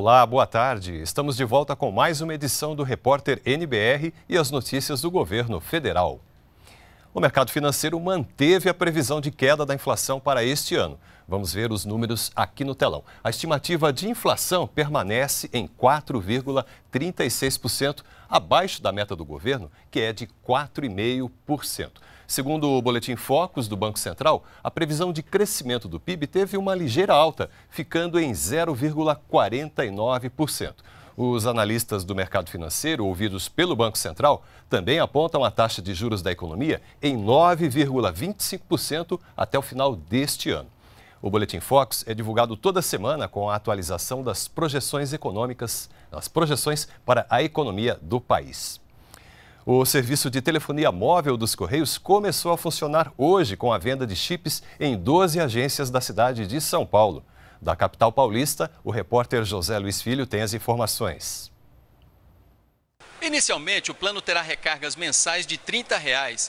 Olá, boa tarde. Estamos de volta com mais uma edição do Repórter NBR e as notícias do governo federal. O mercado financeiro manteve a previsão de queda da inflação para este ano. Vamos ver os números aqui no telão. A estimativa de inflação permanece em 4,36%, abaixo da meta do governo, que é de 4,5%. Segundo o Boletim Focus do Banco Central, a previsão de crescimento do PIB teve uma ligeira alta, ficando em 0,49%. Os analistas do mercado financeiro, ouvidos pelo Banco Central, também apontam a taxa de juros da economia em 9,25% até o final deste ano. O Boletim Focus é divulgado toda semana com a atualização das projeções econômicas, das projeções para a economia do país. O serviço de telefonia móvel dos Correios começou a funcionar hoje com a venda de chips em 12 agências da cidade de São Paulo. Da capital paulista, o repórter José Luiz Filho tem as informações. Inicialmente, o plano terá recargas mensais de R$ 30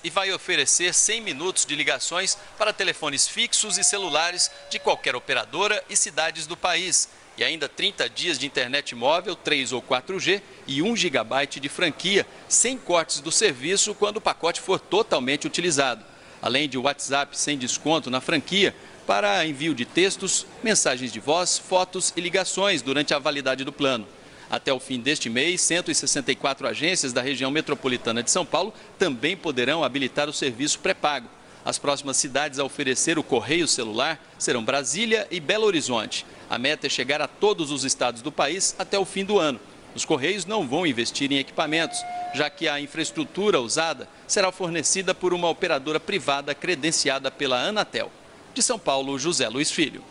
e vai oferecer 100 minutos de ligações para telefones fixos e celulares de qualquer operadora e cidades do país. E ainda 30 dias de internet móvel, 3 ou 4G e 1 GB de franquia, sem cortes do serviço quando o pacote for totalmente utilizado. Além de WhatsApp sem desconto na franquia, para envio de textos, mensagens de voz, fotos e ligações durante a validade do plano. Até o fim deste mês, 164 agências da região metropolitana de São Paulo também poderão habilitar o serviço pré-pago. As próximas cidades a oferecer o correio celular serão Brasília e Belo Horizonte. A meta é chegar a todos os estados do país até o fim do ano. Os Correios não vão investir em equipamentos, já que a infraestrutura usada será fornecida por uma operadora privada credenciada pela Anatel. De São Paulo, José Luiz Filho.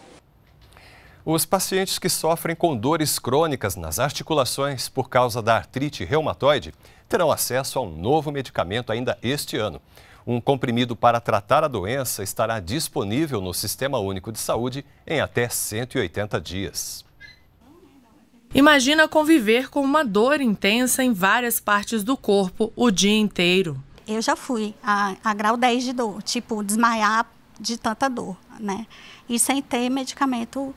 Os pacientes que sofrem com dores crônicas nas articulações por causa da artrite reumatoide terão acesso a um novo medicamento ainda este ano. Um comprimido para tratar a doença estará disponível no Sistema Único de Saúde em até 180 dias. Imagina conviver com uma dor intensa em várias partes do corpo o dia inteiro. Eu já fui a grau 10 de dor, tipo desmaiar de tanta dor, né? E sem ter medicamento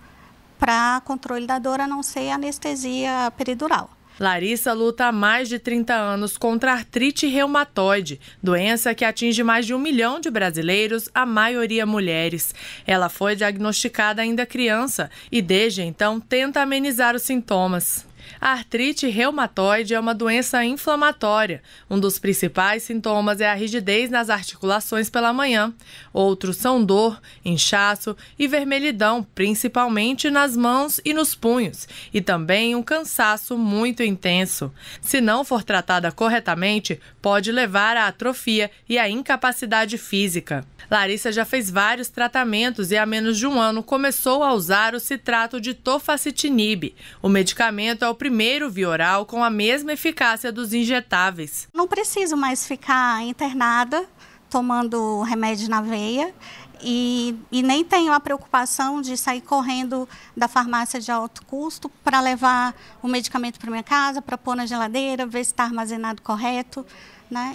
para controle da dor, a não ser anestesia peridural. Larissa luta há mais de 30 anos contra a artrite reumatoide, doença que atinge mais de 1 milhão de brasileiros, a maioria mulheres. Ela foi diagnosticada ainda criança e desde então tenta amenizar os sintomas. A artrite reumatoide é uma doença inflamatória. Um dos principais sintomas é a rigidez nas articulações pela manhã. Outros são dor, inchaço e vermelhidão, principalmente nas mãos e nos punhos. E também um cansaço muito intenso. Se não for tratada corretamente, pode levar à atrofia e à incapacidade física. Larissa já fez vários tratamentos e há menos de um ano começou a usar o citrato de tofacitinib. O medicamento é o primeiro via oral com a mesma eficácia dos injetáveis. Não preciso mais ficar internada tomando remédio na veia e nem tenho a preocupação de sair correndo da farmácia de alto custo para levar o medicamento para minha casa, para pôr na geladeira, ver se está armazenado correto.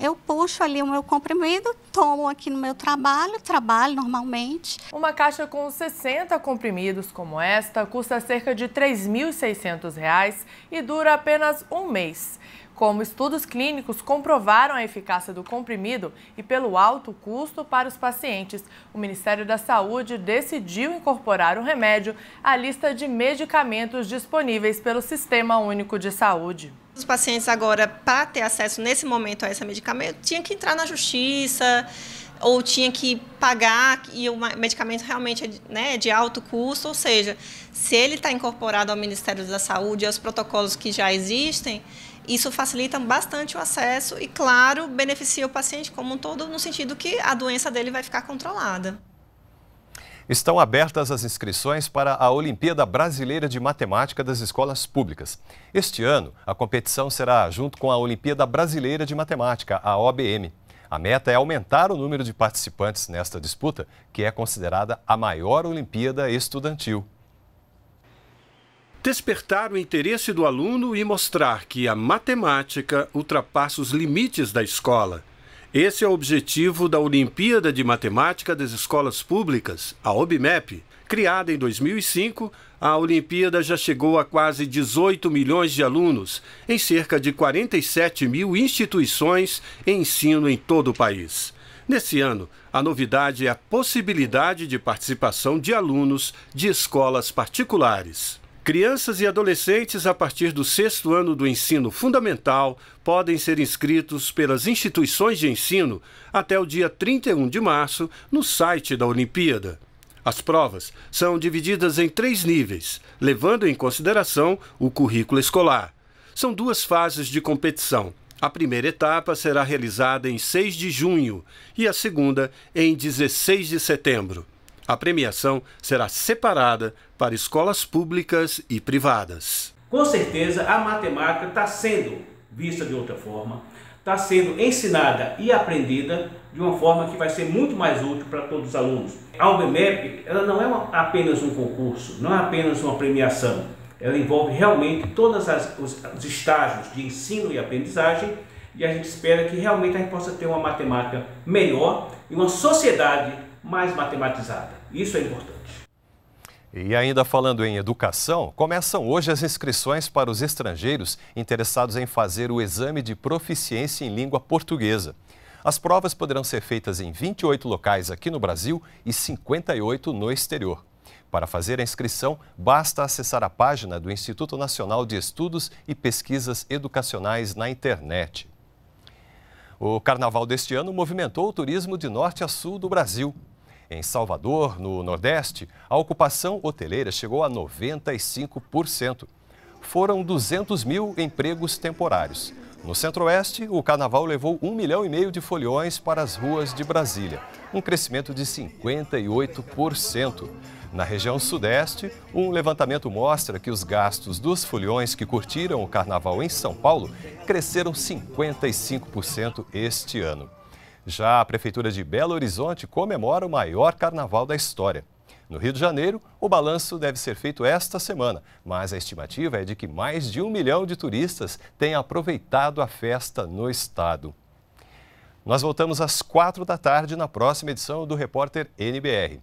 Eu puxo ali o meu comprimido, tomo aqui no meu trabalho, trabalho normalmente. Uma caixa com 60 comprimidos como esta custa cerca de R$ 3.600 e dura apenas um mês. Como estudos clínicos comprovaram a eficácia do comprimido e pelo alto custo para os pacientes, o Ministério da Saúde decidiu incorporar o remédio à lista de medicamentos disponíveis pelo Sistema Único de Saúde. Os pacientes agora, para ter acesso nesse momento a esse medicamento, tinham que entrar na justiça ou tinha que pagar, e o medicamento realmente é de alto custo, ou seja, se ele está incorporado ao Ministério da Saúde e aos protocolos que já existem, isso facilita bastante o acesso e, claro, beneficia o paciente como um todo, no sentido que a doença dele vai ficar controlada. Estão abertas as inscrições para a Olimpíada Brasileira de Matemática das Escolas Públicas. Este ano, a competição será junto com a Olimpíada Brasileira de Matemática, a OBM. A meta é aumentar o número de participantes nesta disputa, que é considerada a maior Olimpíada estudantil. Despertar o interesse do aluno e mostrar que a matemática ultrapassa os limites da escola. Esse é o objetivo da Olimpíada de Matemática das Escolas Públicas, a OBMEP, criada em 2005 a Olimpíada já chegou a quase 18 milhões de alunos em cerca de 47 mil instituições de ensino em todo o país. Nesse ano, a novidade é a possibilidade de participação de alunos de escolas particulares. Crianças e adolescentes a partir do 6º ano do ensino fundamental podem ser inscritos pelas instituições de ensino até o dia 31 de março no site da Olimpíada. As provas são divididas em 3 níveis, levando em consideração o currículo escolar. São 2 fases de competição. A primeira etapa será realizada em 6 de junho e a segunda em 16 de setembro. A premiação será separada para escolas públicas e privadas. Com certeza, a matemática está sendo vista de outra forma, está sendo ensinada e aprendida de uma forma que vai ser muito mais útil para todos os alunos. A UBMEP, ela não é apenas um concurso, não é apenas uma premiação. Ela envolve realmente todos os estágios de ensino e aprendizagem, e a gente espera que realmente a gente possa ter uma matemática melhor e uma sociedade mais matematizada. Isso é importante. E ainda falando em educação, começam hoje as inscrições para os estrangeiros interessados em fazer o exame de proficiência em língua portuguesa. As provas poderão ser feitas em 28 locais aqui no Brasil e 58 no exterior. Para fazer a inscrição, basta acessar a página do Instituto Nacional de Estudos e Pesquisas Educacionais na internet. O carnaval deste ano movimentou o turismo de norte a sul do Brasil. Em Salvador, no Nordeste, a ocupação hoteleira chegou a 95%. Foram 200 mil empregos temporários. No Centro-Oeste, o carnaval levou 1,5 milhão de foliões para as ruas de Brasília, um crescimento de 58%. Na região Sudeste, um levantamento mostra que os gastos dos foliões que curtiram o carnaval em São Paulo cresceram 55% este ano. Já a Prefeitura de Belo Horizonte comemora o maior carnaval da história. No Rio de Janeiro, o balanço deve ser feito esta semana, mas a estimativa é de que mais de 1 milhão de turistas tenham aproveitado a festa no estado. Nós voltamos às 4 da tarde na próxima edição do Repórter NBR.